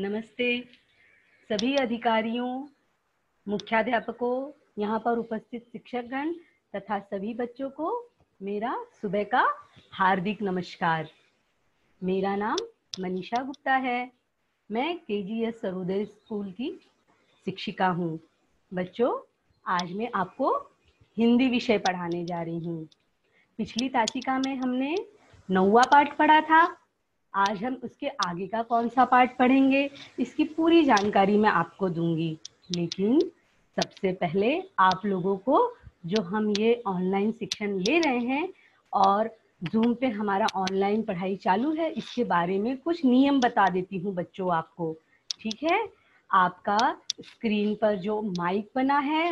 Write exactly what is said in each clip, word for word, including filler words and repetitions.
नमस्ते। सभी अधिकारियों, मुख्याध्यापकों, यहाँ पर उपस्थित शिक्षकगण तथा सभी बच्चों को मेरा सुबह का हार्दिक नमस्कार। मेरा नाम मनीषा गुप्ता है। मैं केजीएस सरुदेश स्कूल की शिक्षिका हूँ। बच्चों, आज मैं आपको हिंदी विषय पढ़ाने जा रही हूँ। पिछली तासिका में हमने नौवां पाठ पढ़ा था। आज हम उसके आगे का कौन सा पाठ पढ़ेंगे, इसकी पूरी जानकारी मैं आपको दूंगी। लेकिन सबसे पहले आप लोगों को, जो हम ये ऑनलाइन शिक्षण ले रहे हैं और Zoom पे हमारा ऑनलाइन पढ़ाई चालू है, इसके बारे में कुछ नियम बता देती हूँ बच्चों आपको, ठीक है। आपका स्क्रीन पर जो माइक बना है,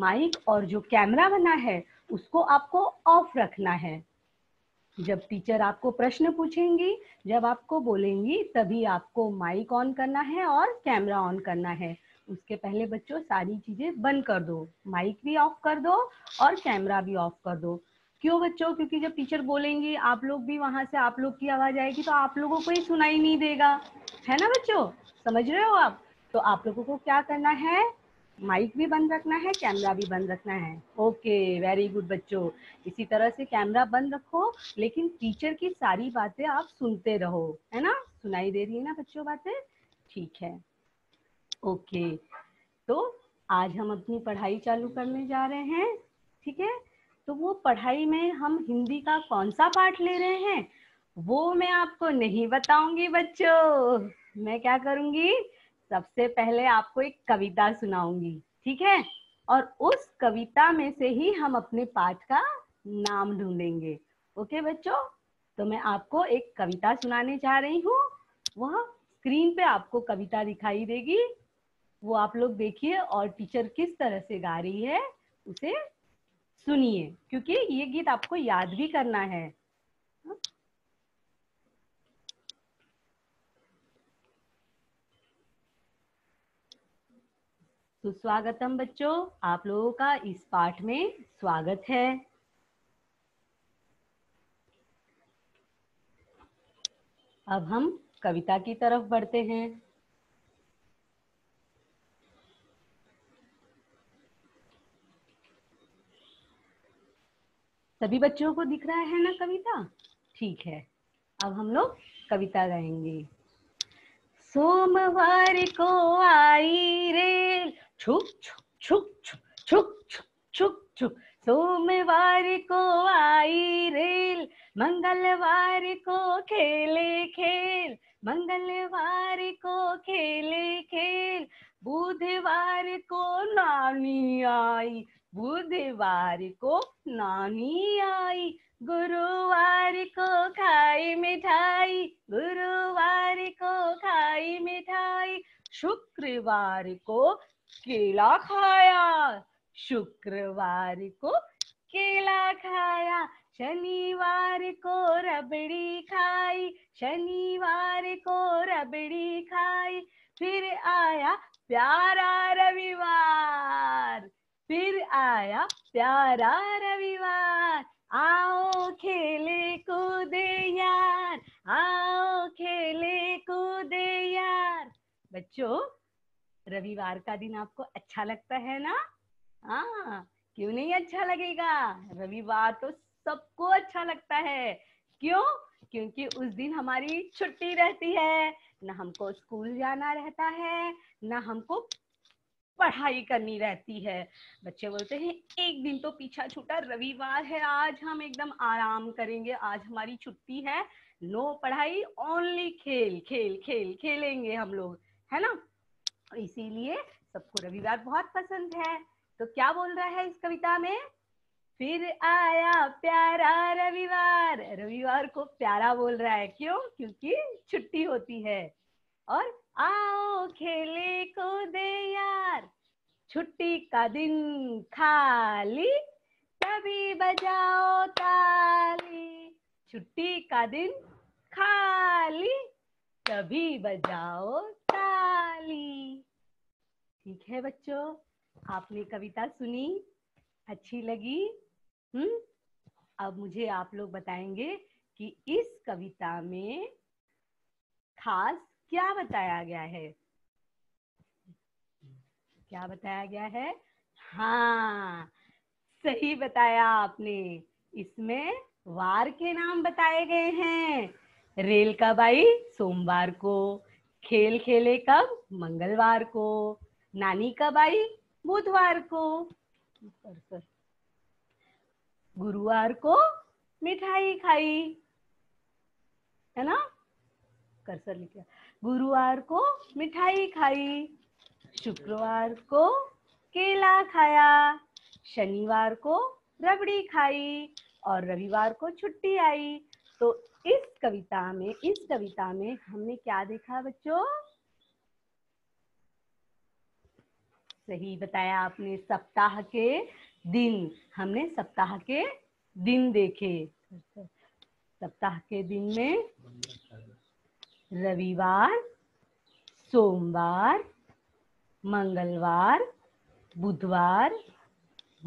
माइक और जो कैमरा बना है, उसको आपको ऑफ रखना है। जब टीचर आपको प्रश्न पूछेंगी, जब आपको बोलेंगी, तभी आपको माइक ऑन करना है और कैमरा ऑन करना है। उसके पहले बच्चों सारी चीजें बंद कर दो, माइक भी ऑफ कर दो और कैमरा भी ऑफ कर दो। क्यों बच्चों? क्योंकि जब टीचर बोलेंगी, आप लोग भी वहां से आप लोग की आवाज आएगी, तो आप लोगों को ये सुनाई नहीं देगा, है ना बच्चों? समझ रहे हो आप? तो आप लोगों को क्या करना है, माइक भी बंद रखना है, कैमरा भी बंद रखना है। ओके, वेरी गुड बच्चों। इसी तरह से कैमरा बंद रखो, लेकिन टीचर की सारी बातें आप सुनते रहो, है ना? सुनाई दे रही है ना बच्चों बातें? ठीक है, ओके। तो आज हम अपनी पढ़ाई चालू करने जा रहे हैं, ठीक है। तो वो पढ़ाई में हम हिंदी का कौन सा पाठ ले रहे हैं, वो मैं आपको नहीं बताऊंगी बच्चों। मैं क्या करूंगी, सबसे पहले आपको एक कविता सुनाऊंगी, ठीक है। और उस कविता में से ही हम अपने पाठ का नाम ढूंढेंगे। ओके बच्चों, तो मैं आपको एक कविता सुनाने जा रही हूँ। वह स्क्रीन पे आपको कविता दिखाई देगी, वो आप लोग देखिए और टीचर किस तरह से गा रही है उसे सुनिए, क्योंकि ये गीत आपको याद भी करना है। स्वागतम बच्चों, आप लोगों का इस पाठ में स्वागत है। अब हम कविता की तरफ बढ़ते हैं। सभी बच्चों को दिख रहा है ना कविता? ठीक है, अब हम लोग कविता गाएंगे। सोमवार को आई रेल, छुक छुक छुक छुक छुक छुक छुक। सोमवार को आई रेल, मंगलवार को खेले खेल, मंगलवार को खेले खेल। बुधवार को नानी आई, बुधवार को नानी आई। गुरुवार को खाई मिठाई, गुरुवार को खाई मिठाई। शुक्रवार को केला खाया, शुक्रवार को केला खाया। शनिवार को रबड़ी खाई, शनिवार को रबड़ी खाई। फिर आया प्यारा रविवार, फिर आया प्यारा रविवार। आओ खेले कूदे यार, आओ खेले कूदे यार। बच्चों, रविवार का दिन आपको अच्छा लगता है ना? हाँ, क्यों नहीं अच्छा लगेगा? रविवार तो सबको अच्छा लगता है। क्यों? क्योंकि उस दिन हमारी छुट्टी रहती है, ना हमको स्कूल जाना रहता है, ना हमको पढ़ाई करनी रहती है। बच्चे बोलते हैं, एक दिन तो पीछा छूटा, रविवार है, आज हम एकदम आराम करेंगे, आज हमारी छुट्टी है। नो पढ़ाई, ओनली खेल खेल खेल खेलेंगे हम लोग, है ना? इसीलिए सबको रविवार बहुत पसंद है। तो क्या बोल रहा है इस कविता में, फिर आया प्यारा रविवार। रविवार को प्यारा बोल रहा है, क्यों? क्योंकि छुट्टी होती है। और आओ खेले कूदे यार, छुट्टी का दिन खाली, तभी बजाओ ताली। छुट्टी का दिन खाली, तभी बजाओ ताली। ठीक है बच्चों, आपने कविता सुनी, अच्छी लगी? हम्म, अब मुझे आप लोग बताएंगे कि इस कविता में खास क्या बताया गया है? क्या बताया गया है? हाँ, सही बताया आपने। इसमें वार के नाम बताए गए हैं। रेल कब आई? सोमवार को। खेल खेले कब? मंगलवार को। नानी कब आई? बुधवार को। गुरुवार को मिठाई खाई, है ना? कर्सर लिखा। गुरुवार को मिठाई खाई, शुक्रवार को केला खाया, शनिवार को रबड़ी खाई और रविवार को छुट्टी आई। तो इस कविता में इस कविता में हमने क्या देखा बच्चों? सही बताया आपने, सप्ताह के दिन। हमने सप्ताह के दिन देखे। सप्ताह के दिन में रविवार, सोमवार, मंगलवार, बुधवार,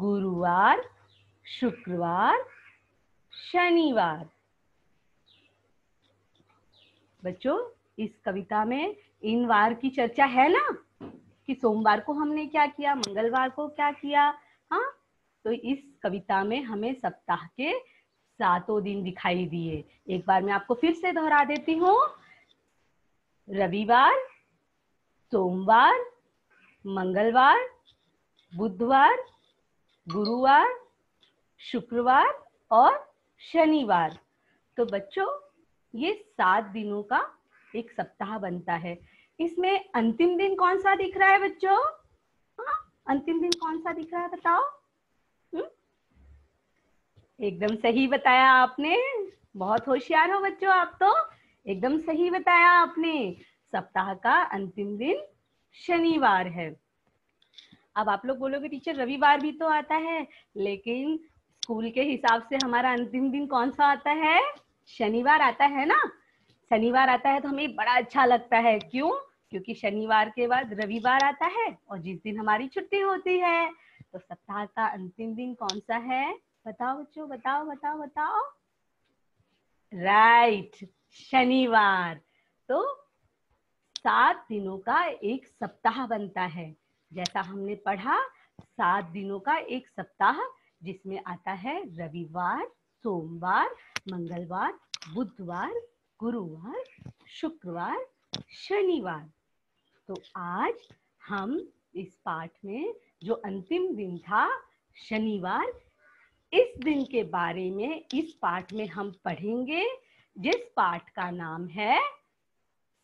गुरुवार, शुक्रवार, शनिवार। बच्चों इस कविता में इन वार की चर्चा है ना, कि सोमवार को हमने क्या किया, मंगलवार को क्या किया। हाँ, तो इस कविता में हमें सप्ताह के सातों दिन दिखाई दिए। एक बार मैं आपको फिर से दोहरा देती हूँ। रविवार, सोमवार, मंगलवार, बुधवार, गुरुवार, शुक्रवार और शनिवार। तो बच्चों ये सात दिनों का एक सप्ताह बनता है। इसमें अंतिम दिन कौन सा दिख रहा है बच्चों? हाँ, अंतिम दिन कौन सा दिख रहा है बताओ? हुँ? एकदम सही बताया आपने, बहुत होशियार हो बच्चों आप तो। एकदम सही बताया आपने, सप्ताह का अंतिम दिन शनिवार है। अब आप लोग बोलोगे टीचर रविवार भी तो आता है, लेकिन स्कूल के हिसाब से हमारा अंतिम दिन कौन सा आता है? शनिवार आता है ना। शनिवार आता है तो हमें बड़ा अच्छा लगता है। क्यों? क्योंकि शनिवार के बाद रविवार आता है और जिस दिन हमारी छुट्टी होती है। तो सप्ताह का अंतिम दिन कौन सा है बताओ बच्चों, बताओ बताओ बताओ। राइट, शनिवार। तो सात दिनों का एक सप्ताह बनता है। जैसा हमने पढ़ा, सात दिनों का एक सप्ताह जिसमें आता है रविवार, सोमवार, मंगलवार, बुधवार, गुरुवार, शुक्रवार, शनिवार। तो आज हम इस पाठ में जो अंतिम दिन था शनिवार, इस दिन के बारे में इस पाठ में हम पढ़ेंगे, जिस पाठ का नाम है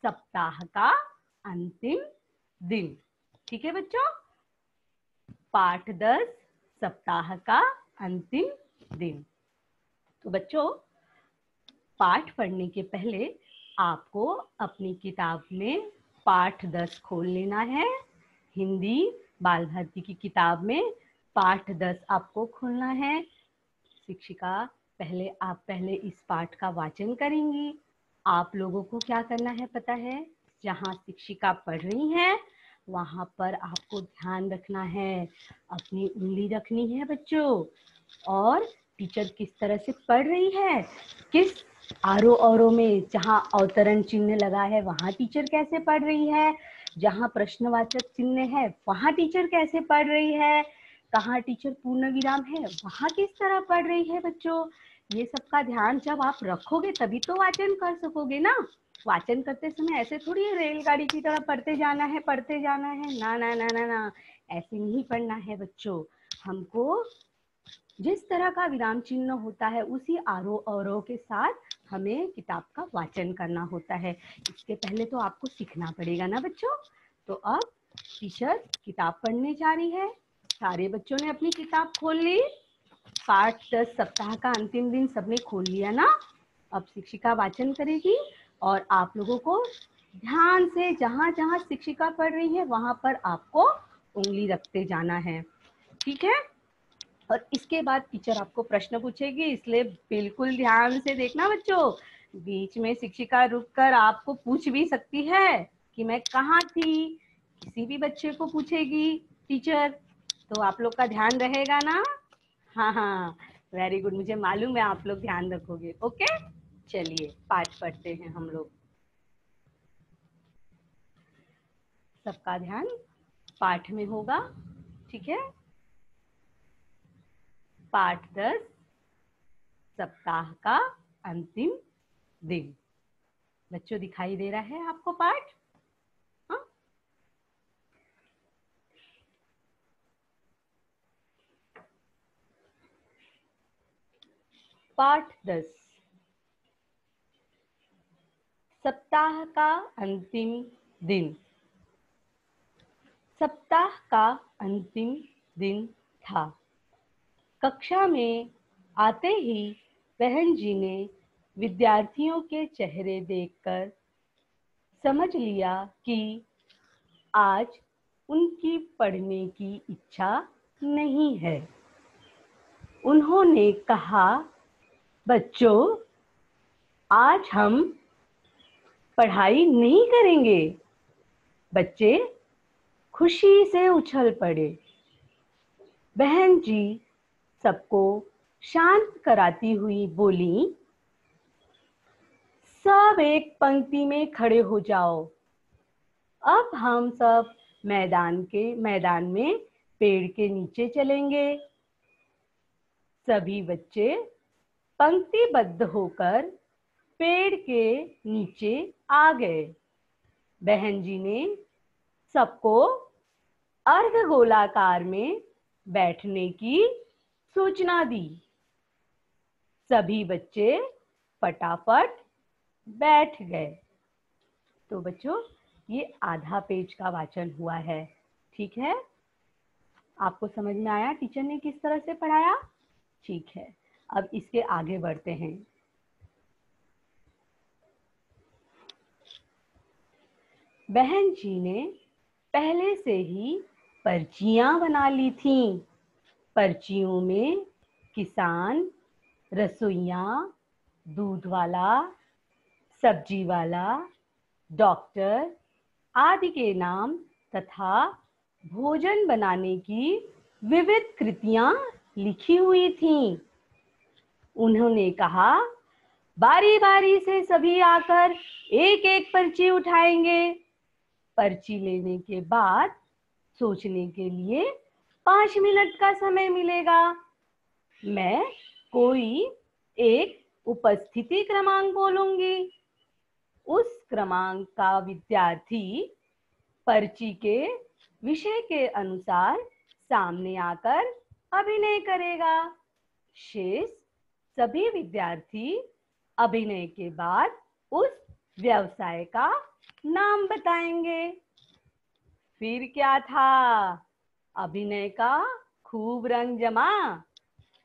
सप्ताह का अंतिम दिन। ठीक है बच्चों, पाठ दस, सप्ताह का अंतिम दिन। तो बच्चों पाठ पढ़ने के पहले आपको अपनी किताब में पाठ दस खोल लेना है। हिंदी बाल भारती की किताब में पाठ दस आपको खोलना है। शिक्षिका पहले आप पहले इस पाठ का वाचन करेंगी। आप लोगों को क्या करना है पता है, जहाँ शिक्षिका पढ़ रही हैं वहां पर आपको ध्यान रखना है, अपनी उंगली रखनी है बच्चों, और टीचर किस तरह से पढ़ रही है, किस आरो औरो में जहां अवतरण चिन्ह लगा है वहां टीचर कैसे पढ़ रही है, जहां प्रश्नवाचक चिन्ह है वहां टीचर कैसे पढ़ रही है, कहाँ टीचर पूर्ण विराम है वहां किस तरह पढ़ रही है। बच्चों ये सबका ध्यान जब आप रखोगे तभी तो वाचन कर सकोगे ना। वाचन करते समय ऐसे थोड़ी रेलगाड़ी की तरह पढ़ते जाना है पढ़ते जाना है ना ना ना ना ना ऐसे नहीं पढ़ना है बच्चों। हमको जिस तरह का विराम चिन्ह होता है उसी आरोह अवरोह के साथ हमें किताब का वाचन करना होता है। इसके पहले तो आपको सीखना पड़ेगा ना बच्चों। तो अब टीचर किताब पढ़ने जा रही है। सारे बच्चों ने अपनी किताब खोल ली? पाठ दस सप्ताह का अंतिम दिन सबने खोल लिया ना। अब शिक्षिका वाचन करेगी और आप लोगों को ध्यान से जहां जहां शिक्षिका पढ़ रही है वहां पर आपको उंगली रखते जाना है, ठीक है? और इसके बाद टीचर आपको प्रश्न पूछेगी, इसलिए बिल्कुल ध्यान से देखना बच्चों। बीच में शिक्षिका रुककर आपको पूछ भी सकती है कि मैं कहाँ थी, किसी भी बच्चे को पूछेगी टीचर, तो आप लोग का ध्यान रहेगा ना। हाँ हाँ वेरी गुड, मुझे मालूम है आप लोग ध्यान रखोगे। ओके, चलिए पाठ पढ़ते हैं हम लोग। सबका ध्यान पाठ में होगा, ठीक है। पाठ दस, सप्ताह का अंतिम दिन। बच्चों दिखाई दे रहा है आपको पाठ? हाँ? पाठ दस, सप्ताह का अंतिम दिन। सप्ताह का अंतिम दिन था। कक्षा में आते ही बहन जी ने विद्यार्थियों के चेहरे देखकर समझ लिया कि आज उनकी पढ़ने की इच्छा नहीं है। उन्होंने कहा, बच्चों आज हम पढ़ाई नहीं करेंगे। बच्चे खुशी से उछल पड़े। बहन जी सबको शांत कराती हुई बोली, सब एक पंक्ति में खड़े हो जाओ। अब हम सब मैदान के मैदान में पेड़ के नीचे चलेंगे। सभी बच्चे पंक्तिबद्ध होकर पेड़ के नीचे आ गए। बहन जी ने सबको अर्ध गोलाकार में बैठने की सूचना दी। सभी बच्चे फटाफट बैठ गए। तो बच्चों ये आधा पेज का वाचन हुआ है, ठीक है। आपको समझ में आया टीचर ने किस तरह से पढ़ाया? ठीक है, अब इसके आगे बढ़ते हैं। बहन जी ने पहले से ही पर्चियां बना ली थीं। पर्चियों में किसान, रसोइया, दूध वाला, सब्जी वाला, डॉक्टर आदि के नाम तथा भोजन बनाने की विविध कृतियां लिखी हुई थीं। उन्होंने कहा, बारी बारी से सभी आकर एक एक पर्ची उठाएंगे। पर्ची लेने के बाद सोचने के लिए पाँच मिनट का समय मिलेगा। मैं कोई एक उपस्थिति क्रमांक बोलूंगी। उस क्रमांक का विद्यार्थी पर्ची के विषय के अनुसार सामने आकर अभिनय करेगा। शेष सभी विद्यार्थी अभिनय के बाद उस व्यवसाय का नाम बताएंगे। फिर क्या था? अभिनय का खूब रंग जमा।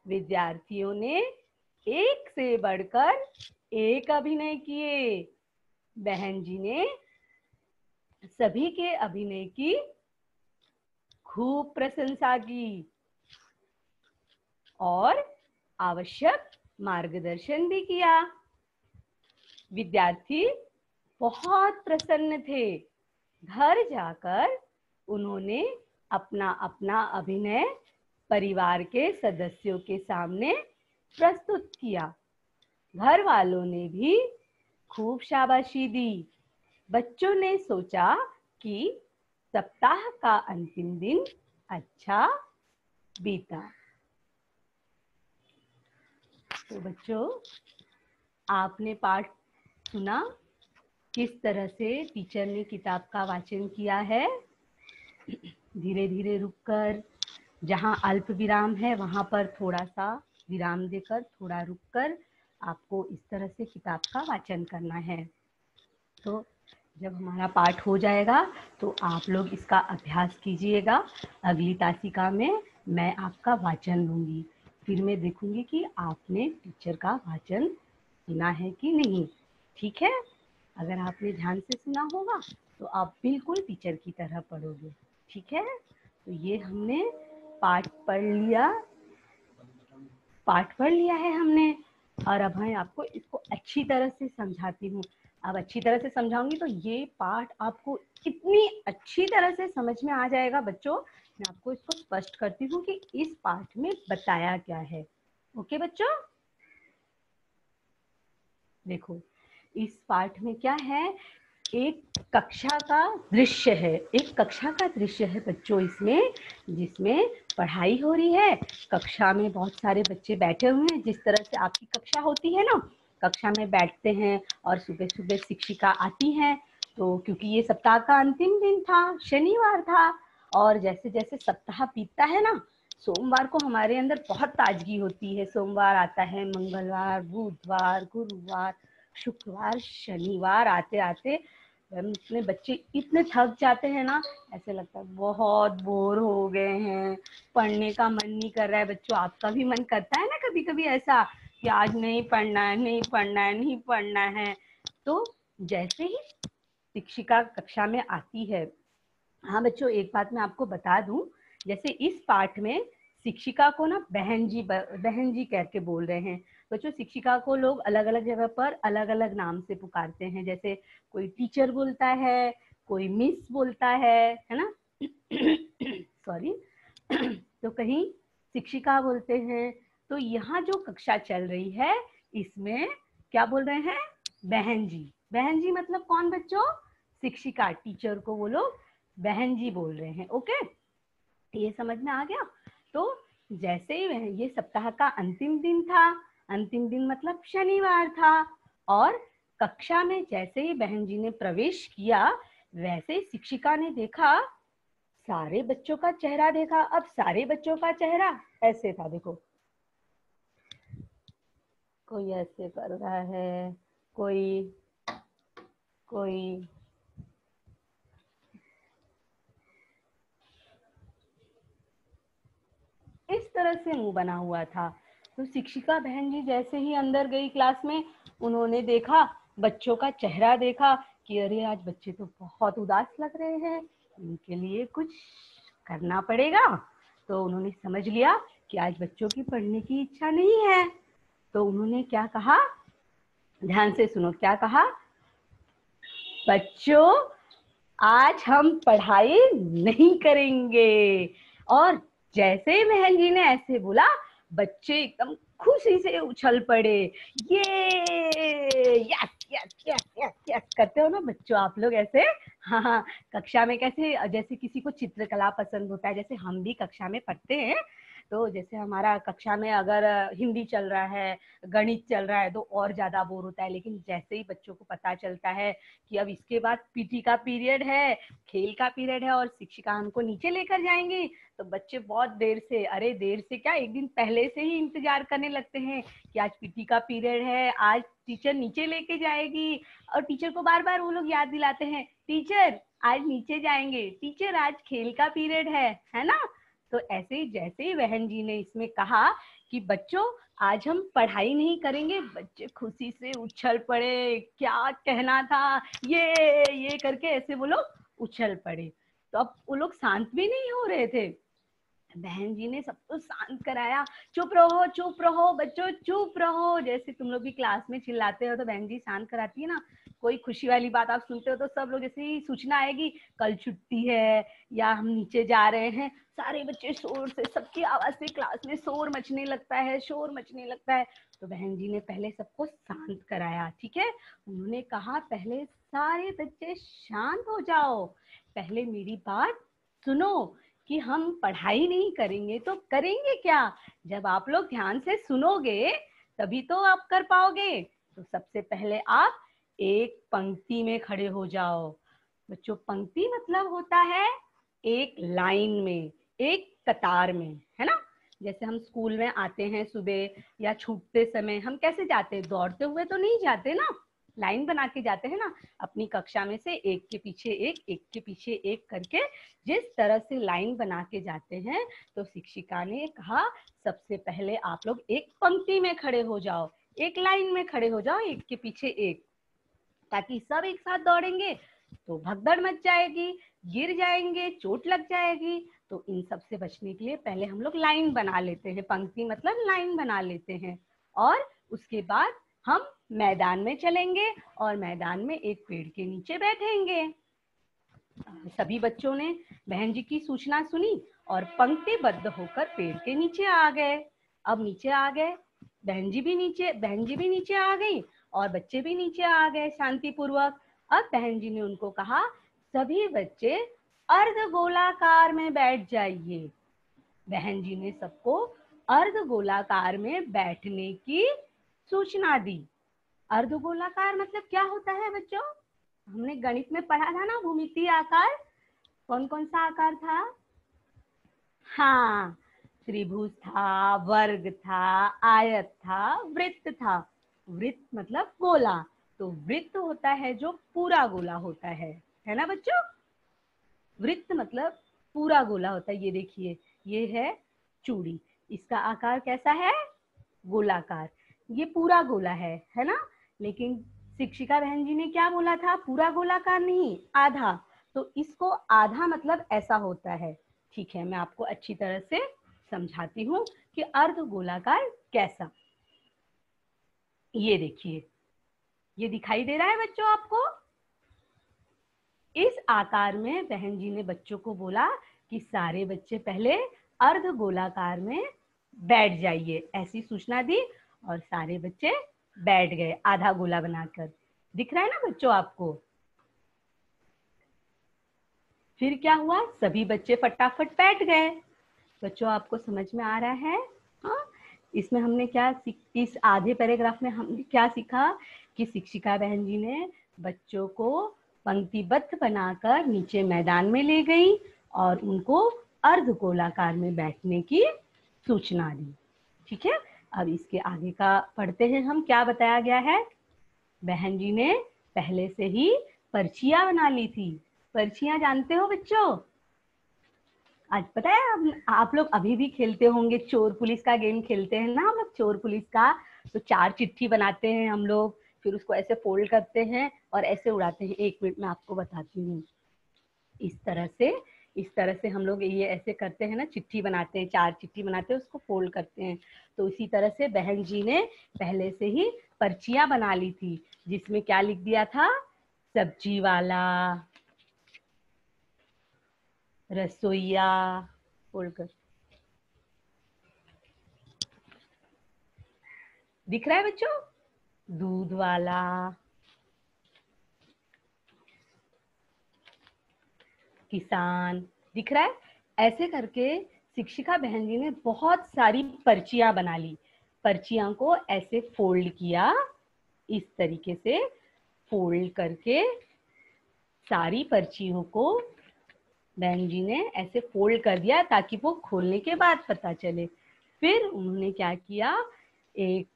विद्यार्थियों ने एक से बढ़कर एक अभिनय किए। बहन जी ने सभी के अभिनय की खूब प्रशंसा की और आवश्यक मार्गदर्शन भी किया। विद्यार्थी बहुत प्रसन्न थे। घर जाकर उन्होंने अपना अपना अभिनय परिवार के सदस्यों के सामने प्रस्तुत किया। घर वालों ने भी खूब शाबाशी दी। बच्चों ने सोचा कि सप्ताह का अंतिम दिन अच्छा बीता। तो बच्चों आपने पाठ सुना किस तरह से टीचर ने किताब का वाचन किया है। धीरे धीरे रुककर जहाँ अल्प विराम है वहाँ पर थोड़ा सा विराम देकर थोड़ा रुककर आपको इस तरह से किताब का वाचन करना है। तो जब हमारा पाठ हो जाएगा तो आप लोग इसका अभ्यास कीजिएगा। अगली तासिका में मैं आपका वाचन लूँगी, फिर मैं देखूँगी कि आपने टीचर का वाचन सुना है कि नहीं, ठीक है। अगर आपने ध्यान से सुना होगा तो आप बिल्कुल टीचर की तरह पढ़ोगे, ठीक है। तो ये हमने पाठ पढ़ लिया, पाठ पढ़ लिया है हमने। और अब मैं आपको इसको अच्छी तरह से समझाती हूँ। अब अच्छी तरह से समझाऊंगी तो ये पाठ आपको इतनी अच्छी तरह से समझ में आ जाएगा। बच्चों मैं आपको इसको स्पष्ट करती हूँ कि इस पाठ में बताया क्या है। ओके बच्चों, देखो इस पाठ में क्या है एक कक्षा का दृश्य है, एक कक्षा का दृश्य है बच्चों इसमें, जिसमें पढ़ाई हो रही है। कक्षा में बहुत सारे बच्चे बैठे हुए हैं, जिस तरह से आपकी कक्षा होती है ना, कक्षा में बैठते हैं और सुबह सुबह शिक्षिका आती हैं। तो क्योंकि ये सप्ताह का अंतिम दिन था, शनिवार था, और जैसे जैसे सप्ताह बीतता है ना, सोमवार को हमारे अंदर बहुत ताजगी होती है। सोमवार आता है, मंगलवार, बुधवार, गुरुवार, शुक्रवार, शनिवार आते आते अपने बच्चे इतने थक जाते हैं ना, ऐसे लगता है बहुत बोर हो गए हैं, पढ़ने का मन नहीं कर रहा है। बच्चों आपका भी मन करता है ना कभी कभी ऐसा कि आज नहीं पढ़ना है, नहीं पढ़ना है, नहीं पढ़ना है। तो जैसे ही शिक्षिका कक्षा में आती है, हाँ बच्चों एक बात मैं आपको बता दूं, जैसे इस पाठ में शिक्षिका को ना बहन जी बहन जी कह के बोल रहे हैं बच्चों। शिक्षिका को लोग अलग अलग जगह पर अलग अलग नाम से पुकारते हैं, जैसे कोई टीचर बोलता है, कोई मिस बोलता है, है ना सॉरी तो कहीं शिक्षिका बोलते हैं। तो यहाँ जो कक्षा चल रही है इसमें क्या बोल रहे हैं? बहन जी। बहन जी मतलब कौन बच्चों? शिक्षिका, टीचर को वो लोग बहन जी बोल रहे हैं। ओके, ये समझ में आ गया। तो जैसे ही ये सप्ताह का अंतिम दिन था, अंतिम दिन मतलब शनिवार था, और कक्षा में जैसे ही बहन जी ने प्रवेश किया, वैसे शिक्षिका ने देखा सारे बच्चों का चेहरा देखा। अब सारे बच्चों का चेहरा ऐसे था, देखो कोई ऐसे कर रहा है, कोई कोई इस तरह से मुंह बना हुआ था। तो शिक्षिका बहन जी जैसे ही अंदर गई क्लास में, उन्होंने देखा बच्चों का चेहरा देखा कि अरे आज बच्चे तो बहुत उदास लग रहे हैं, इनके लिए कुछ करना पड़ेगा। तो उन्होंने समझ लिया कि आज बच्चों की पढ़ने की इच्छा नहीं है। तो उन्होंने क्या कहा, ध्यान से सुनो, क्या कहा? बच्चों आज हम पढ़ाई नहीं करेंगे। और जैसे ही बहन जी ने ऐसे बोला, बच्चे एकदम खुशी से उछल पड़े। ये yes yes yes yes yes करते हो ना बच्चों आप लोग ऐसे? हाँ हाँ, कक्षा में कैसे, जैसे किसी को चित्रकला पसंद होता है, जैसे हम भी कक्षा में पढ़ते हैं, तो जैसे हमारा कक्षा में अगर हिंदी चल रहा है, गणित चल रहा है, तो और ज्यादा बोर होता है। लेकिन जैसे ही बच्चों को पता चलता है कि अब इसके बाद पीटी का पीरियड है, खेल का पीरियड है, और शिक्षिका हमको नीचे लेकर जाएंगी, तो बच्चे बहुत देर से, अरे देर से क्या, एक दिन पहले से ही इंतजार करने लगते हैं कि आज पीटी का पीरियड है, आज टीचर नीचे लेके जाएगी। और टीचर को बार बार वो लोग याद दिलाते हैं, टीचर आज नीचे जाएंगे, टीचर आज खेल का पीरियड है, है ना। तो ऐसे ही जैसे ही बहन जी ने इसमें कहा कि बच्चों आज हम पढ़ाई नहीं करेंगे, बच्चे खुशी से उछल पड़े। क्या कहना था, ये ये करके ऐसे वो लोग उछल पड़े। तो अब वो लोग शांत भी नहीं हो रहे थे। बहन जी ने सबको शांत कराया, चुप रहो, चुप रहो बच्चों, चुप रहो। जैसे तुम लोग भी क्लास में चिल्लाते हो तो बहन जी शांत कराती है ना, कोई खुशी वाली बात आप सुनते हो तो सब लोग, जैसे ही सूचना आएगी कल छुट्टी है या हम नीचे जा रहे हैं, सारे बच्चे शोर से, सबकी आवाज से क्लास में शोर मचने लगता है, शोर मचने लगता है। तो बहन जी ने पहले सबको शांत कराया, ठीक है। उन्होंने कहा पहले सारे बच्चे शांत हो जाओ, पहले मेरी बात सुनो कि हम पढ़ाई नहीं करेंगे तो करेंगे क्या। जब आप लोग ध्यान से सुनोगे तभी तो आप कर पाओगे। तो सबसे पहले आप एक पंक्ति में खड़े हो जाओ। बच्चों पंक्ति मतलब होता है एक लाइन में, एक कतार में, है ना। जैसे हम स्कूल में आते हैं सुबह या छूटते समय, हम कैसे जाते हैं, दौड़ते हुए तो नहीं जाते ना, लाइन बना के जाते हैं ना। अपनी कक्षा में से एक के पीछे एक, एक के पीछे एक करके जिस तरह से लाइन बना के जाते हैं, तो शिक्षिका ने कहा सबसे पहले आप लोग एक पंक्ति में खड़े हो जाओ, एक लाइन में खड़े हो जाओ, एक के पीछे एक, ताकि सब एक साथ दौड़ेंगे तो भगदड़ मच जाएगी, गिर जाएंगे, चोट लग जाएगी। तो इन सब से बचने के लिए पहले हम लोग लाइन बना लेते हैं, पंक्ति मतलब लाइन बना लेते हैं। और उसके बाद हम मैदान में चलेंगे और मैदान में एक पेड़ के नीचे बैठेंगे। सभी बच्चों ने बहन जी की सूचना सुनी और पंक्तिबद्ध होकर पेड़ के नीचे आ गए। अब नीचे आ गए, बहन जी भी नीचे बहन जी भी नीचे आ गई और बच्चे भी नीचे आ गए शांतिपूर्वक। अब बहन जी ने उनको कहा, सभी बच्चे अर्ध गोलाकार में बैठ जाइए। बहन जी ने सबको अर्ध गोलाकार में बैठने की सूचना दी। अर्ध गोलाकार मतलब क्या होता है बच्चों? हमने गणित में पढ़ा था ना भूमितीय आकार, कौन कौन सा आकार था? हाँ, त्रिभुज था, वर्ग था, आयत था, वृत्त था। वृत्त मतलब गोला, तो वृत्त होता है जो पूरा गोला होता है, है ना बच्चों? वृत्त मतलब पूरा गोला होता है। ये देखिए, ये है चूड़ी, इसका आकार कैसा है? गोलाकार। ये पूरा गोला है, है ना? लेकिन शिक्षिका बहन जी ने क्या बोला था? पूरा गोलाकार नहीं, आधा। तो इसको आधा मतलब ऐसा होता है। ठीक है, मैं आपको अच्छी तरह से समझाती हूँ कि अर्ध गोलाकार कैसा। ये देखिए, ये दिखाई दे रहा है बच्चों आपको? इस आकार में बहन जी ने बच्चों को बोला कि सारे बच्चे पहले अर्ध गोलाकार में बैठ जाइए, ऐसी सूचना दी और सारे बच्चे बैठ गए आधा गोला बनाकर। दिख रहा है ना बच्चों आपको? फिर क्या हुआ? सभी बच्चे फटाफट बैठ गए। बच्चों आपको समझ में आ रहा है? हाँ, इसमें हमने क्या, इस आधे पैराग्राफ में हमने क्या सीखा कि शिक्षिका बहन जी ने बच्चों को पंक्तिबद्ध बनाकर नीचे मैदान में ले गई और उनको अर्ध गोलाकार में बैठने की सूचना दी। ठीक है, अब इसके आगे का पढ़ते हैं हम। क्या बताया गया है? बहन जी ने पहले से ही पर्चियां बना ली थी। पर्चियां जानते हो बच्चों? आज पता है आप लोग अभी भी खेलते होंगे, चोर पुलिस का गेम खेलते हैं ना हम लोग, चोर पुलिस का। तो चार चिट्ठी बनाते हैं हम लोग, फिर उसको ऐसे फोल्ड करते हैं और ऐसे उड़ाते हैं। एक मिनट में आपको बताती हूँ। इस तरह से इस तरह से हम लोग ये ऐसे करते हैं ना, चिट्ठी बनाते हैं, चार चिट्ठी बनाते हैं, उसको फोल्ड करते हैं। तो इसी तरह से बहन जी ने पहले से ही पर्चियां बना ली थी, जिसमें क्या लिख दिया था? सब्जी वाला, रसोईया, फोल्ड कर। दिख रहा है बच्चों? दूध वाला, किसान। दिख रहा है? ऐसे करके शिक्षिका बहन जी ने बहुत सारी पर्चियां बना ली। पर्चियां को ऐसे फोल्ड किया, इस तरीके से फोल्ड करके सारी पर्चियों को बहन जी ने ऐसे फोल्ड कर दिया ताकि वो खोलने के बाद पता चले। फिर उन्होंने क्या किया, एक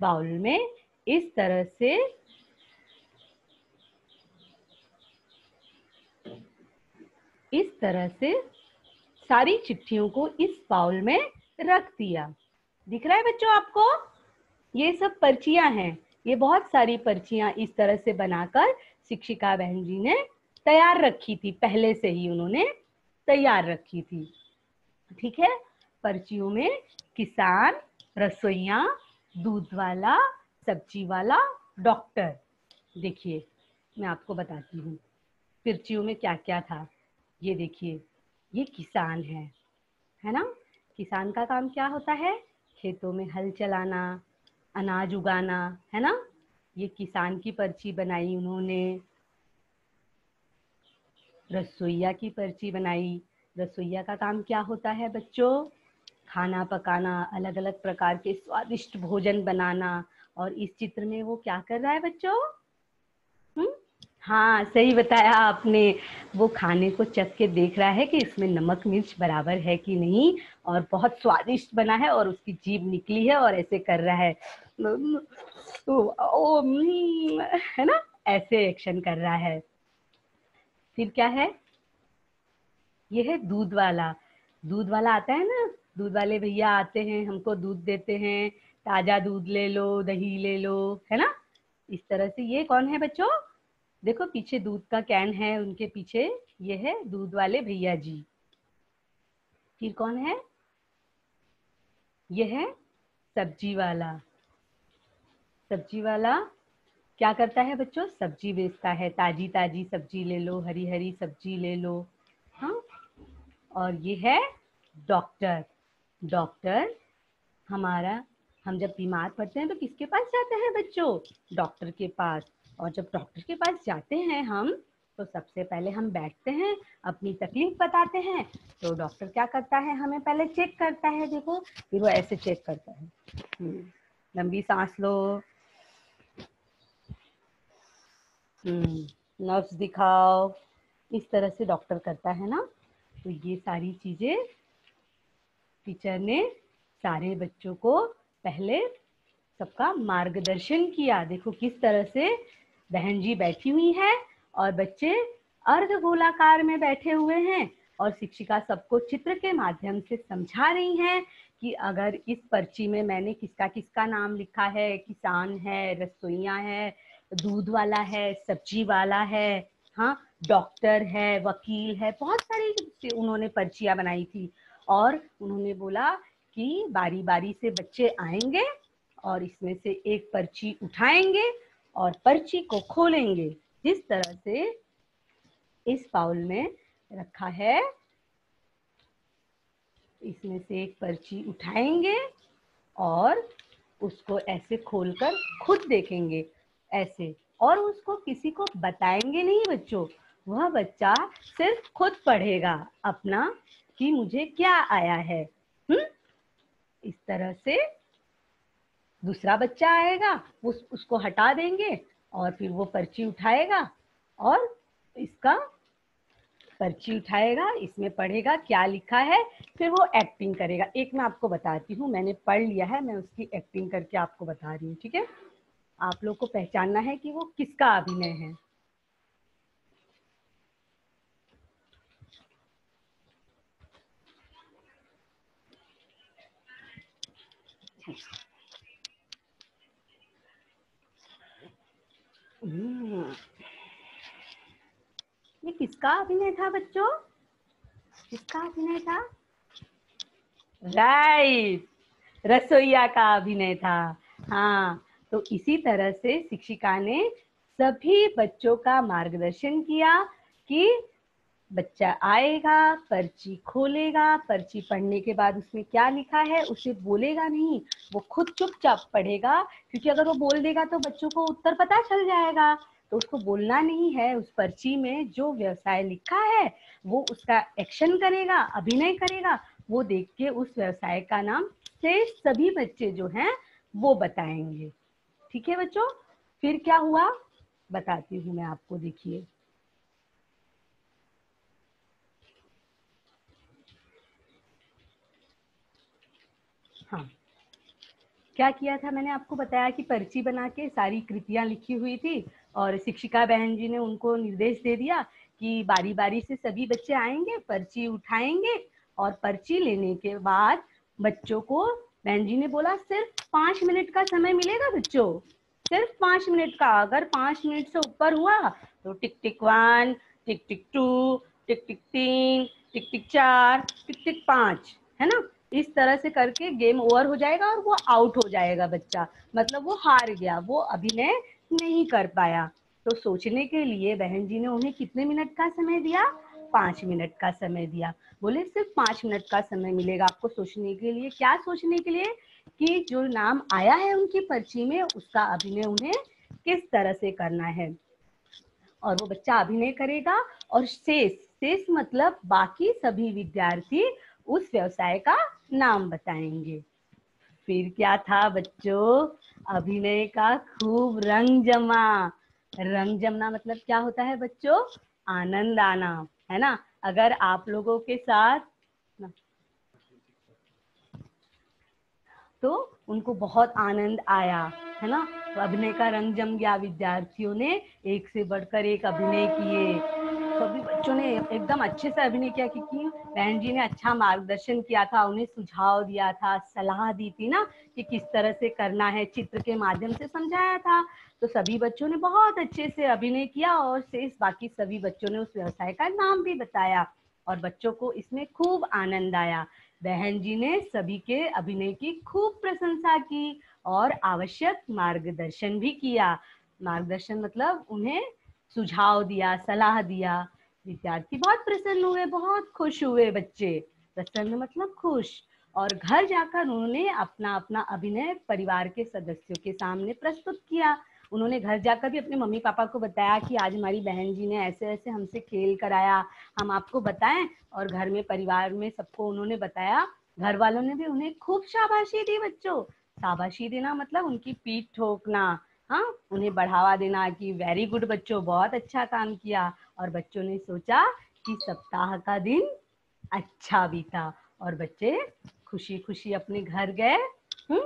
बाउल में इस तरह से इस तरह से सारी चिट्ठियों को इस बाउल में रख दिया। दिख रहा है बच्चों आपको? ये सब पर्चियां हैं। ये बहुत सारी पर्चियां इस तरह से बनाकर शिक्षिका बहन जी ने तैयार रखी थी, पहले से ही उन्होंने तैयार रखी थी। ठीक है, पर्चियों में किसान, रसोइया, दूध वाला, सब्जी वाला, डॉक्टर। देखिए, मैं आपको बताती हूँ पर्चियों में क्या क्या था। ये देखिए, ये किसान है, है ना? किसान का काम क्या होता है? खेतों में हल चलाना, अनाज उगाना, है ना? ये किसान की पर्ची बनाई उन्होंने। रसोईया की पर्ची बनाई। रसोईया का काम क्या होता है बच्चों? खाना पकाना, अलग अलग प्रकार के स्वादिष्ट भोजन बनाना। और इस चित्र में वो क्या कर रहा है बच्चों? हम्म, हाँ, सही बताया आपने। वो खाने को चख के देख रहा है कि इसमें नमक मिर्च बराबर है कि नहीं, और बहुत स्वादिष्ट बना है और उसकी जीभ निकली है और ऐसे कर रहा है, है ना? ऐसे एक्शन कर रहा है। फिर क्या है? ये है दूध वाला। दूध वाला आता है ना, दूध वाले भैया आते हैं, हमको दूध देते हैं, ताजा दूध ले लो, दही ले लो, है ना? इस तरह से। ये कौन है बच्चों? देखो पीछे दूध का कैन है उनके पीछे, ये है दूध वाले भैया जी। फिर कौन है? ये है सब्जी वाला। सब्जी वाला क्या करता है बच्चों? सब्जी बेचता है, ताजी ताजी सब्जी ले लो, हरी हरी सब्जी ले लो। हाँ, और ये है डॉक्टर। डॉक्टर हमारा, हम जब बीमार पड़ते हैं तो किसके पास जाते हैं बच्चों? डॉक्टर के पास। और जब डॉक्टर के पास जाते हैं हम तो सबसे पहले हम बैठते हैं, अपनी तकलीफ बताते हैं, तो डॉक्टर क्या करता है हमें पहले चेक करता है, देखो फिर वो ऐसे चेक करता है, लंबी सांस लो, नर्व्स दिखाओ, इस तरह से डॉक्टर करता है ना। तो ये सारी चीजें टीचर ने सारे बच्चों को पहले सबका मार्गदर्शन किया। देखो किस तरह से बहन जी बैठी हुई है और बच्चे अर्ध गोलाकार में बैठे हुए हैं और शिक्षिका सबको चित्र के माध्यम से समझा रही हैं कि अगर इस पर्ची में मैंने किसका किसका नाम लिखा है, किसान है, रसोइया है, दूध वाला है, सब्जी वाला है, हाँ, डॉक्टर है, वकील है, बहुत सारी उन्होंने पर्चियां बनाई थी। और उन्होंने बोला कि बारी बारी से बच्चे आएंगे और इसमें से एक पर्ची उठाएंगे और पर्ची को खोलेंगे। जिस तरह से इस बाउल में रखा है इसमें से एक पर्ची उठाएंगे और उसको ऐसे खोलकर खुद देखेंगे ऐसे, और उसको किसी को बताएंगे नहीं बच्चों, वह बच्चा सिर्फ खुद पढ़ेगा अपना कि मुझे क्या आया है। हम्म, इस तरह से दूसरा बच्चा आएगा, उस उसको हटा देंगे और फिर वो पर्ची उठाएगा और इसका पर्ची उठाएगा, इसमें पढ़ेगा क्या लिखा है, फिर वो एक्टिंग करेगा। एक मैं आपको बताती हूँ, मैंने पढ़ लिया है, मैं उसकी एक्टिंग करके आपको बता रही हूँ, ठीक है। आप लोग को पहचानना है कि वो किसका अभिनय है। ये किसका अभिनय था बच्चों, किसका अभिनय था? राइट, रसोइया का अभिनय था। हाँ, तो इसी तरह से शिक्षिका ने सभी बच्चों का मार्गदर्शन किया कि बच्चा आएगा, पर्ची खोलेगा, पर्ची पढ़ने के बाद उसमें क्या लिखा है उसे बोलेगा नहीं, वो खुद चुपचाप पढ़ेगा, क्योंकि अगर वो बोल देगा तो बच्चों को उत्तर पता चल जाएगा, तो उसको बोलना नहीं है। उस पर्ची में जो व्यवसाय लिखा है वो उसका एक्शन करेगा, अभिनय करेगा, वो देख के उस व्यवसाय का नाम से सभी बच्चे जो हैं वो बताएंगे, ठीक है बच्चों। फिर क्या हुआ बताती हूँ मैं आपको, देखिए हाँ क्या किया था, मैंने आपको बताया कि पर्ची बना के सारी कृतियां लिखी हुई थी और शिक्षिका बहन जी ने उनको निर्देश दे दिया कि बारी बारी से सभी बच्चे आएंगे, पर्ची उठाएंगे और पर्ची लेने के बाद बच्चों को बहन जी ने बोला सिर्फ पाँच मिनट का समय मिलेगा बच्चों, सिर्फ पाँच मिनट का। अगर पाँच मिनट से ऊपर हुआ तो टिक टिक वन, टिक टिक टू, टिक टिक तीन, टिक टिक चार, टिक टिक पाँच, है ना। इस तरह से करके गेम ओवर हो जाएगा और वो आउट हो जाएगा बच्चा, मतलब वो हार गया, वो अभिनय नहीं कर पाया। तो सोचने के लिए बहन जी ने उन्हें कितने मिनट का समय दिया, पाँच मिनट का समय दिया। बोले सिर्फ पाँच मिनट का समय मिलेगा आपको सोचने के लिए, क्या सोचने के लिए कि जो नाम आया है उनकी पर्ची में उसका अभिनय उन्हें किस तरह से करना है। और वो बच्चा अभिनय करेगा और शेष शेष मतलब बाकी सभी विद्यार्थी उस व्यवसाय का नाम बताएंगे। फिर क्या था बच्चों, अभिनय का खूब रंग जमा। रंग जमना मतलब क्या होता है बच्चों, आनंद आना, है ना। अगर आप लोगों के साथ ना, तो उनको बहुत आनंद आया, है ना। तो अभिनय का रंग जम गया, विद्यार्थियों ने एक से बढ़कर एक अभिनय किए, सभी बच्चों ने एकदम अच्छे से अभिनय किया क्योंकि बहन जी ने अच्छा मार्गदर्शन किया था, उन्हें सुझाव दिया था, सलाह दी थी ना कि किस तरह से करना है, चित्र के माध्यम से समझाया था। तो सभी बच्चों ने बहुत अच्छे से अभिनय किया और शेष बाकी सभी बच्चों ने उस व्यवसाय का नाम भी बताया और बच्चों को इसमें खूब आनंद आया। बहन जी ने सभी के अभिनय की खूब प्रशंसा की और आवश्यक मार्गदर्शन भी किया। मार्गदर्शन मतलब उन्हें सुझाव दिया, सलाह दिया। विद्यार्थी बहुत प्रसन्न हुए, बहुत खुश हुए बच्चे, प्रसन्न मतलब खुश। और घर जाकर उन्होंने अपना अपना अभिनय परिवार के सदस्यों के सामने प्रस्तुत किया उन्होंने घर जाकर भी अपने मम्मी पापा को बताया कि आज हमारी बहन जी ने ऐसे ऐसे हमसे खेल कराया, हम आपको बताएं। और घर में परिवार में सबको उन्होंने बताया, घर वालों ने भी उन्हें खूब शाबाशी दी। बच्चों शाबाशी देना मतलब उनकी पीठ ठोकना, हाँ, उन्हें बढ़ावा देना कि वेरी गुड बच्चों, बहुत अच्छा काम किया। और बच्चों ने सोचा कि सप्ताह का दिन अच्छा बीता और बच्चे खुशी खुशी अपने घर गए। हम्म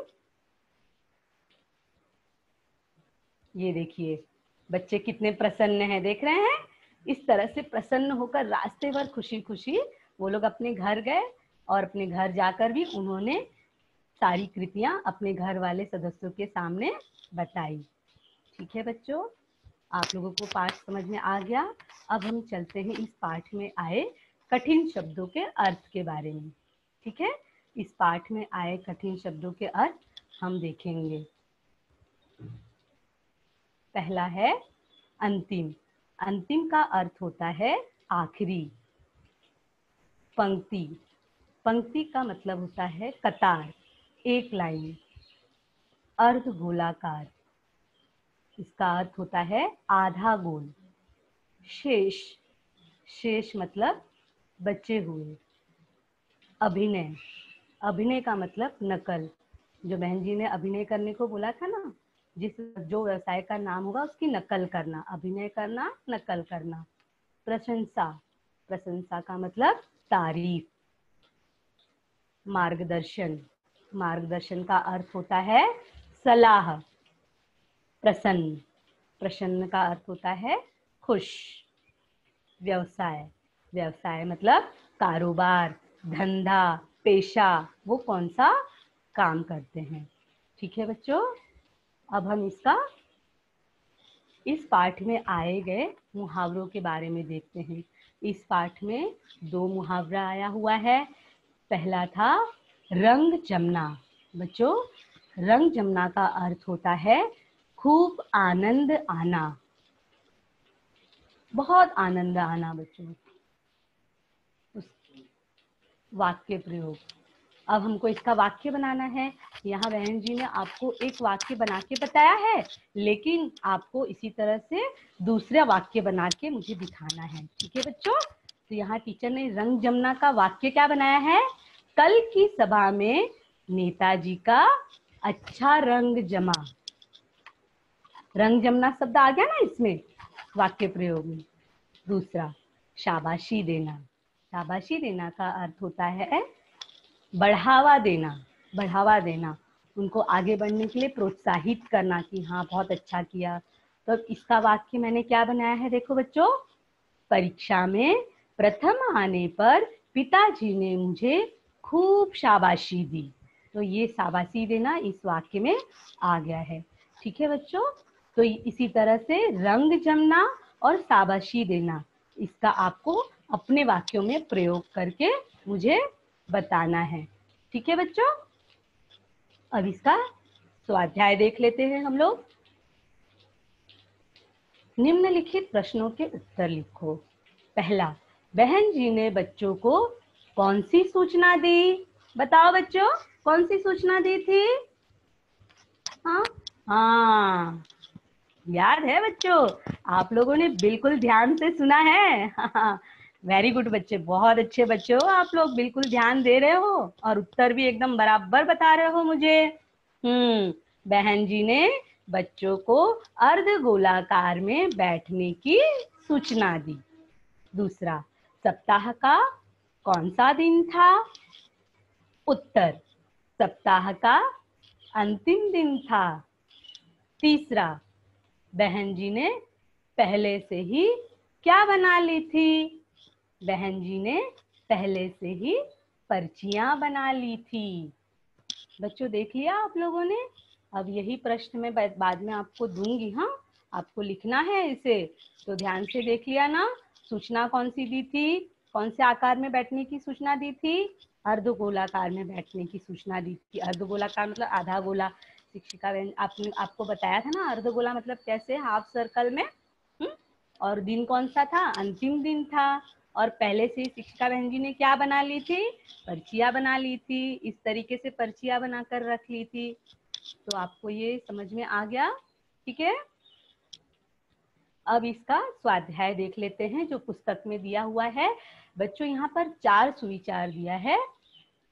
ये देखिए बच्चे कितने प्रसन्न हैं, देख रहे हैं। इस तरह से प्रसन्न होकर रास्ते भर खुशी खुशी वो लोग अपने घर गए और अपने घर जाकर भी उन्होंने सारी कृतियां अपने घर वाले सदस्यों के सामने बताई। ठीक है बच्चों, आप लोगों को पाठ समझ में आ गया। अब हम चलते हैं इस पाठ में आए कठिन शब्दों के अर्थ के बारे में। ठीक है, इस पाठ में आए कठिन शब्दों के अर्थ हम देखेंगे। पहला है अंतिम। अंतिम का अर्थ होता है आखिरी। पंक्ति। पंक्ति का मतलब होता है कतार, एक लाइन। अर्ध गोलाकार, इसका अर्थ होता है आधा गोल। शेष। शेष मतलब बचे हुए। अभिनय। अभिनय का मतलब नकल। जो बहन जी ने अभिनय करने को बोला था ना, जिस जो व्यवसाय का नाम होगा उसकी नकल करना, अभिनय करना, नकल करना। प्रशंसा। प्रशंसा का मतलब तारीफ। मार्गदर्शन। मार्गदर्शन का अर्थ होता है सलाह। प्रसन्न। प्रसन्न का अर्थ होता है खुश। व्यवसाय। व्यवसाय मतलब कारोबार, धंधा, पेशा, वो कौन सा काम करते हैं। ठीक है बच्चों, अब हम इसका इस पाठ में आए गए मुहावरों के बारे में देखते हैं। इस पाठ में दो मुहावरा आया हुआ है। पहला था रंग जमना। बच्चों रंग जमना का अर्थ होता है खूब आनंद आना, बहुत आनंद आना। बच्चों उस वाक्य प्रयोग, अब हमको इसका वाक्य बनाना है। यहाँ बहन जी ने आपको एक वाक्य बना के बताया है, लेकिन आपको इसी तरह से दूसरा वाक्य बना के मुझे दिखाना है। ठीक है बच्चों, तो यहाँ टीचर ने रंग जमना का वाक्य क्या बनाया है? कल की सभा में नेताजी का अच्छा रंग जमा। रंग जमना शब्द आ गया ना इसमें वाक्य प्रयोग में। दूसरा शाबाशी देना। शाबाशी देना का अर्थ होता है बढ़ावा देना। बढ़ावा देना, उनको आगे बढ़ने के लिए प्रोत्साहित करना कि हाँ बहुत अच्छा किया। तो इसका वाक्य मैंने क्या बनाया है देखो बच्चों, परीक्षा में प्रथम आने पर पिताजी ने मुझे खूब शाबाशी दी। तो ये शाबाशी देना इस वाक्य में आ गया है। ठीक है बच्चों, तो इसी तरह से रंग जमना और शाबाशी देना, इसका आपको अपने वाक्यों में प्रयोग करके मुझे बताना है। ठीक है बच्चों, अब इसका स्वाध्याय देख लेते हैं हम लोग। निम्नलिखित प्रश्नों के उत्तर लिखो। पहला, बहन जी ने बच्चों को कौन सी सूचना दी? बताओ बच्चों कौन सी सूचना दी थी? हाँ हाँ याद है बच्चों, आप लोगों ने बिल्कुल ध्यान से सुना है। हाँ, वेरी गुड बच्चे, बहुत अच्छे बच्चे हो आप लोग, बिल्कुल ध्यान दे रहे हो और उत्तर भी एकदम बराबर बता रहे हो मुझे। हम्म बहन जी ने बच्चों को अर्ध गोलाकार में बैठने की सूचना दी। दूसरा, सप्ताह का कौन सा दिन था? उत्तर, सप्ताह का अंतिम दिन था। तीसरा, बहन जी ने पहले से ही क्या बना ली थी? बहन जी ने पहले से ही पर्चियां बना ली थी। बच्चों देख लिया आप लोगों ने। अब यही प्रश्न मैं बाद में आपको दूंगी, हाँ आपको लिखना है इसे, तो ध्यान से देख लिया ना। सूचना कौन सी दी थी? कौन से आकार में बैठने की सूचना दी थी? अर्ध गोलाकार में बैठने की सूचना दी थी। अर्ध गोलाकार मतलब आधा गोला। शिक्षिका बहन आपने आपको बताया था ना, अर्ध गोला मतलब कैसे, हाफ सर्कल में। हुँ? और दिन कौन सा था? अंतिम दिन था। और पहले से ही शिक्षिका बहन जी ने क्या बना ली थी? पर्चियां बना ली थी। इस तरीके से पर्चियां बनाकर रख ली थी। तो आपको ये समझ में आ गया ठीक है। अब इसका स्वाध्याय देख लेते हैं जो पुस्तक में दिया हुआ है। बच्चों यहाँ पर चार सुविचार दिया है।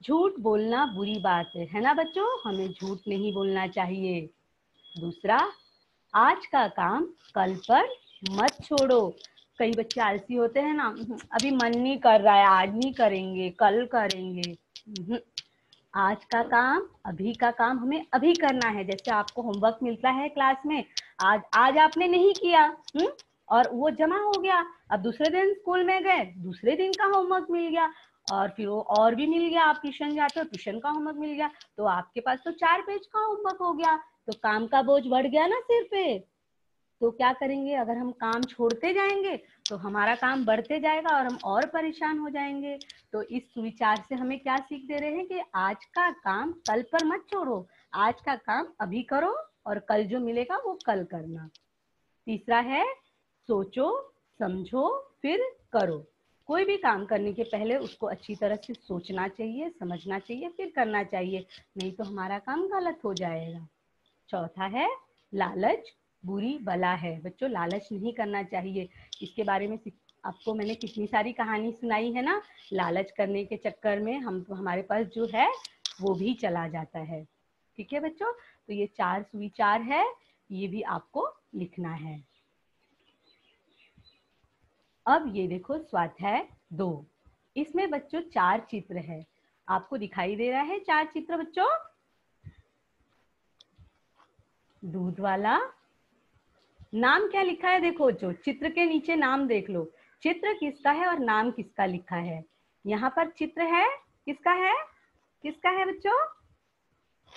झूठ बोलना बुरी बात है, है ना बच्चों, हमें झूठ नहीं बोलना चाहिए। दूसरा, आज का काम कल पर मत छोड़ो। कई बच्चे आलसी होते हैं ना, अभी मन नहीं कर रहा है, आज नहीं करेंगे, कल करेंगे। आज का काम, अभी का काम हमें अभी करना है। जैसे आपको होमवर्क मिलता है क्लास में, आज आज आपने नहीं किया, हुँ? और वो जमा हो गया। अब दूसरे दिन स्कूल में गए, दूसरे दिन का होमवर्क मिल गया, और फिर वो और भी मिल गया। आप ट्यूशन जाते हो, ट्यूशन का होमवर्क मिल गया, तो आपके पास तो चार पेज का होमवर्क हो गया। तो काम का बोझ बढ़ गया ना सिर पे। तो क्या करेंगे, अगर हम काम छोड़ते जाएंगे तो हमारा काम बढ़ते जाएगा और हम और परेशान हो जाएंगे। तो इस सुविचार से हमें क्या सीख दे रहे हैं कि आज का काम कल पर मत छोड़ो, आज का काम अभी करो और कल जो मिलेगा वो कल करना। तीसरा है, सोचो, समझो, फिर करो। कोई भी काम करने के पहले उसको अच्छी तरह से सोचना चाहिए, समझना चाहिए, फिर करना चाहिए, नहीं तो हमारा काम गलत हो जाएगा। चौथा है, लालच बुरी बला है। बच्चों लालच नहीं करना चाहिए। इसके बारे में आपको मैंने कितनी सारी कहानी सुनाई है ना। लालच करने के चक्कर में हम हमारे पास जो है वो भी चला जाता है। ठीक है बच्चों, तो ये चार सुविचार है, ये भी आपको लिखना है। अब ये देखो स्वाध्याय दो, इसमें बच्चों चार चित्र है। आपको दिखाई दे रहा है चार चित्र बच्चों, दूध वाला। नाम क्या लिखा है देखो, जो चित्र के नीचे नाम देख लो, चित्र किसका है और नाम किसका लिखा है। यहाँ पर चित्र है किसका है, किसका है बच्चों,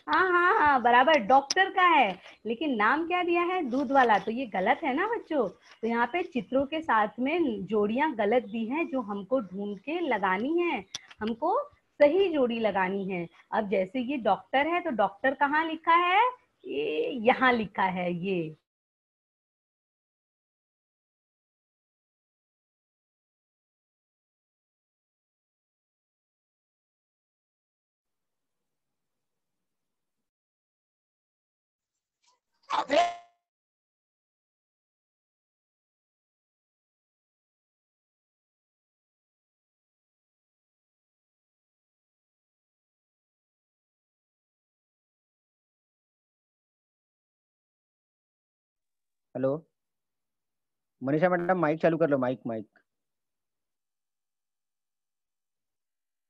हाँ हाँ हाँ बराबर, डॉक्टर का है, लेकिन नाम क्या दिया है, दूध वाला। तो ये गलत है ना बच्चों। तो यहाँ पे चित्रों के साथ में जोड़ियां गलत दी हैं जो हमको ढूंढ के लगानी है, हमको सही जोड़ी लगानी है। अब जैसे ये डॉक्टर है, तो डॉक्टर कहाँ लिखा है, ये यहाँ लिखा है। ये हेलो मनीषा मैडम, माइक चालू कर लो, माइक माइक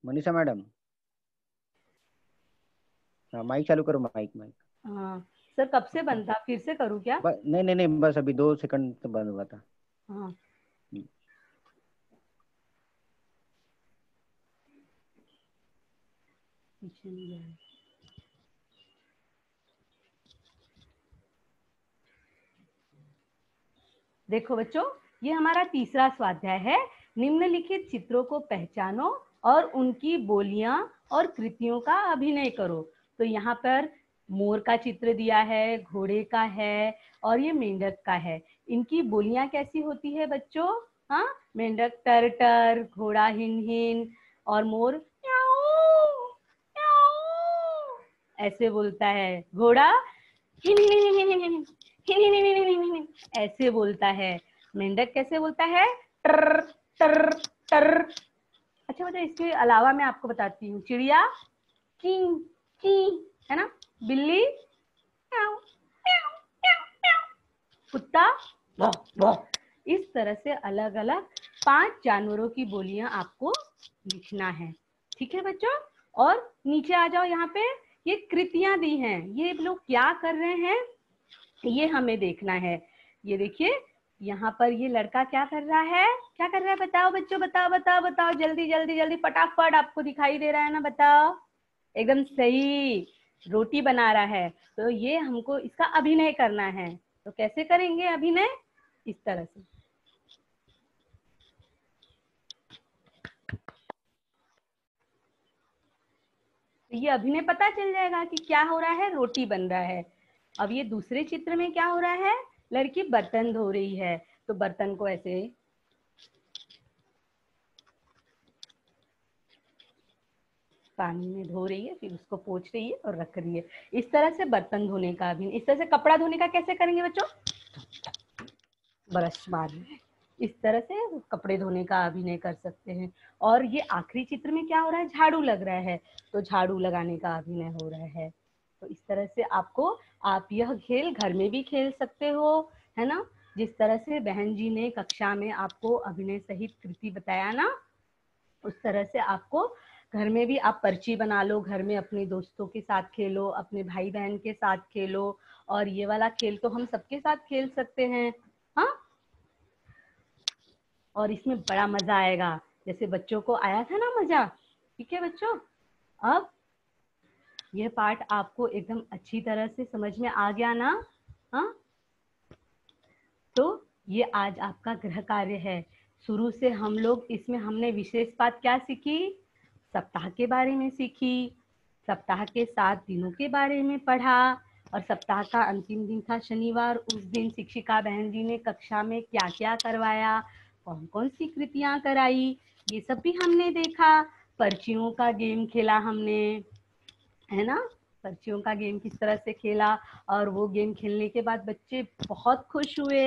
मनीषा मैडम, हाँ माइक चालू करो, माइक माइक। हाँ सर, कब से बंद था, फिर से करूँ क्या? नहीं नहीं नहीं, बस अभी दो सेकंड तो बंद हुआ था। हाँ देखो बच्चों, ये हमारा तीसरा स्वाध्याय है। निम्नलिखित चित्रों को पहचानो और उनकी बोलियां और कृतियों का अभिनय करो। तो यहाँ पर मोर का चित्र दिया है, घोड़े का है और ये मेंढक का है। इनकी बोलियां कैसी होती है बच्चों, हाँ, मेंढक टर टर, घोड़ा हिन हिन और मोर म्याऊ म्याऊ ऐसे बोलता है, घोड़ा हिन हिन हिन हिन ऐसे बोलता है, मेंढक कैसे बोलता है, टर टर टर। अच्छा बच्चों, इसके अलावा मैं आपको बताती हूँ, चिड़िया की की है ना, बिल्ली म्याऊ म्याऊ म्याऊ, कुत्ता भौं भौं। इस तरह से अलग अलग पांच जानवरों की बोलियां आपको लिखना है। ठीक है बच्चों, और नीचे आ जाओ, यहाँ पे ये कृतियां दी हैं, ये लोग क्या कर रहे हैं ये हमें देखना है। ये देखिए यहाँ पर ये लड़का क्या कर रहा है, क्या कर रहा है बताओ बच्चों, बताओ बताओ बताओ, जल्दी जल्दी जल्दी फटाफट, आपको दिखाई दे रहा है ना, बताओ। एकदम सही, रोटी बना रहा है। तो ये हमको इसका अभिनय करना है। तो कैसे करेंगे अभिनय, इस तरह से। ये अभिनय पता चल जाएगा कि क्या हो रहा है, रोटी बन रहा है। अब ये दूसरे चित्र में क्या हो रहा है, लड़की बर्तन धो रही है। तो बर्तन को ऐसे पानी में धो रही है, फिर उसको पोंछ रही है और रख रही है। इस तरह से बर्तन धोने का भी, इस तरह से कपड़ा धोने का कैसे करेंगे बच्चों? ब्रश मार, इस तरह से कपड़े धोने का अभिनय कर सकते हैं। और ये आखिरी चित्र में क्या हो रहा है? झाड़ू लग रहा है, तो झाड़ू लगाने का अभिनय हो रहा है। तो इस तरह से आपको, आप यह खेल घर में भी खेल सकते हो, है ना, जिस तरह से बहन जी ने कक्षा में आपको अभिनय सहित कृति बताया ना, उस तरह से आपको घर में भी, आप पर्ची बना लो, घर में अपने दोस्तों के साथ खेलो, अपने भाई बहन के साथ खेलो। और ये वाला खेल तो हम सबके साथ खेल सकते हैं, हाँ, और इसमें बड़ा मजा आएगा, जैसे बच्चों को आया था ना मजा। ठीक है बच्चों, अब यह पार्ट आपको एकदम अच्छी तरह से समझ में आ गया ना, हाँ। तो ये आज आपका गृह कार्य है। शुरू से हम लोग इसमें, हमने विशेष बात क्या सीखी? सप्ताह के बारे में सीखी, सप्ताह के सात दिनों के बारे में पढ़ा, और सप्ताह का अंतिम दिन था शनिवार। उस दिन शिक्षिका बहन जी ने कक्षा में क्या क्या करवाया, कौन कौन सी कृतियाँ कराई, ये सब भी हमने देखा। पर्चियों का गेम खेला हमने, है ना, पर्चियों का गेम किस तरह से खेला। और वो गेम खेलने के बाद बच्चे बहुत खुश हुए,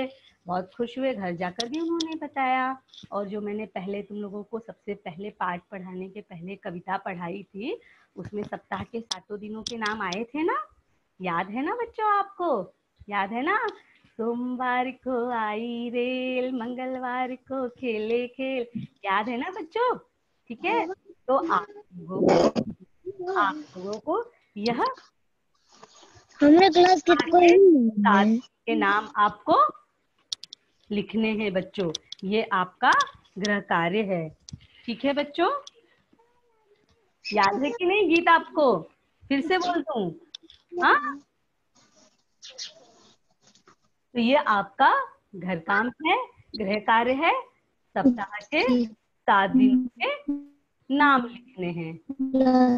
बहुत खुश हुए। घर जाकर भी उन्होंने बताया। और जो मैंने पहले तुम लोगों को सबसे पहले पाठ पढ़ाने के पहले कविता पढ़ाई थी, उसमें सप्ताह के सातों दिनों के नाम आए थे ना, याद है ना बच्चों? आपको याद है ना? सोमवार को आई रेल, मंगलवार को खेले खेल, याद है ना बच्चों? ठीक है, तो आप लोगों आप लोगों को यह हमने क्लास कितने के नाम आपको लिखने हैं बच्चों। ये आपका गृह कार्य है, ठीक है बच्चों? याद है कि नहीं गीत आपको? फिर से बोल दूं, हाँ? तो ये आपका घर काम है, गृह कार्य है। सप्ताह के सात दिन के नाम लिखने हैं,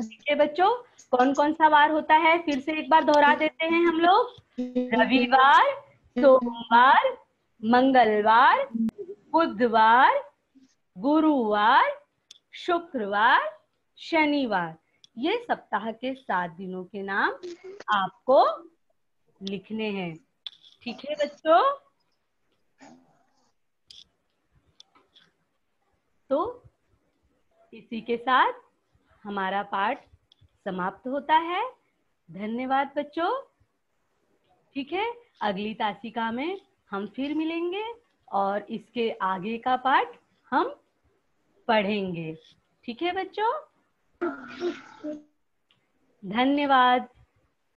ठीक है बच्चों? कौन कौन सा वार होता है? फिर से एक बार दोहरा देते हैं हम लोग। रविवार, सोमवार, मंगलवार, बुधवार, गुरुवार, शुक्रवार, शनिवार, ये सप्ताह के सात दिनों के नाम आपको लिखने हैं, ठीक है बच्चों? तो इसी के साथ हमारा पाठ समाप्त होता है। धन्यवाद बच्चों, ठीक है। अगली तासिका में हम फिर मिलेंगे और इसके आगे का पाठ हम पढ़ेंगे, ठीक है बच्चों? धन्यवाद।